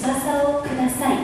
翼をください。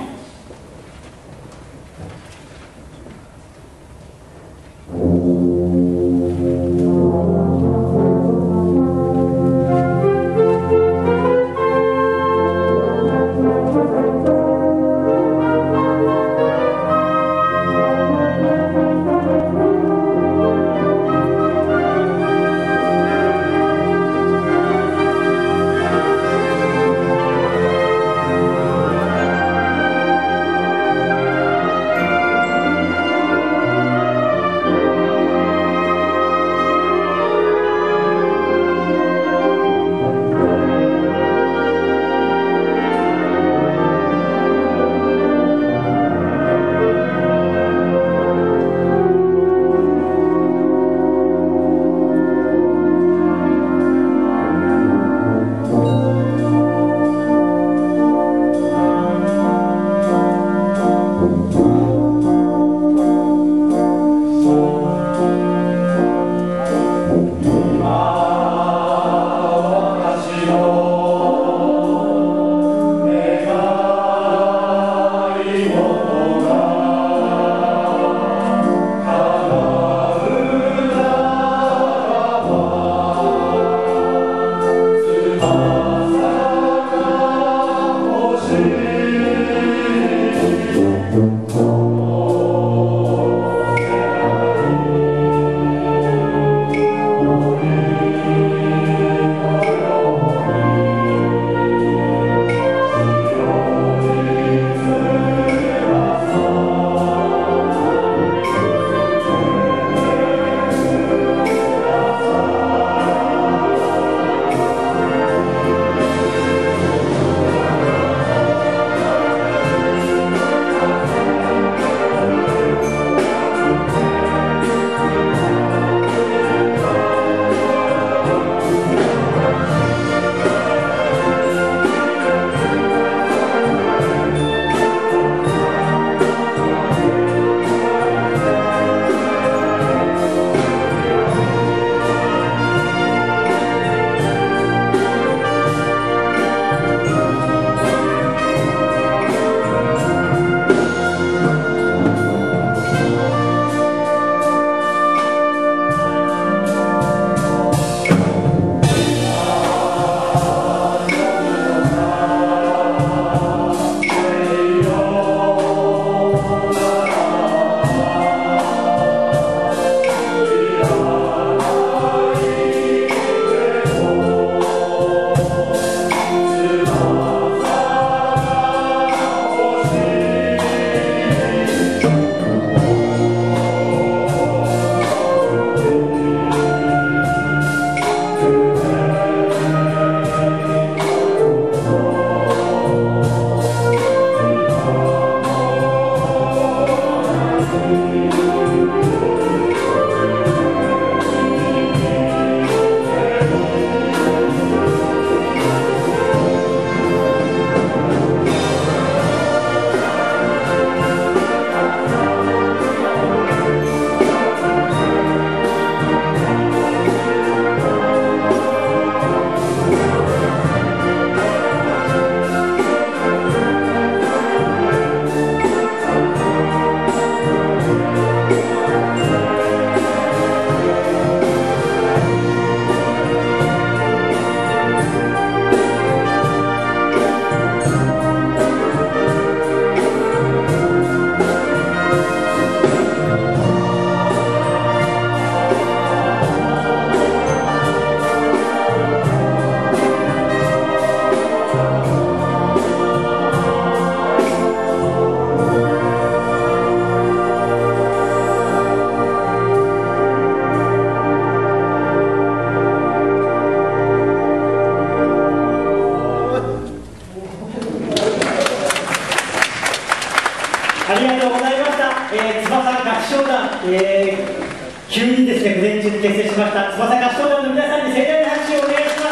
急にですね、午前中に結成しました翼合唱団の皆さんに盛大な拍手をお願いしま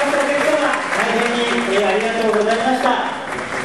す。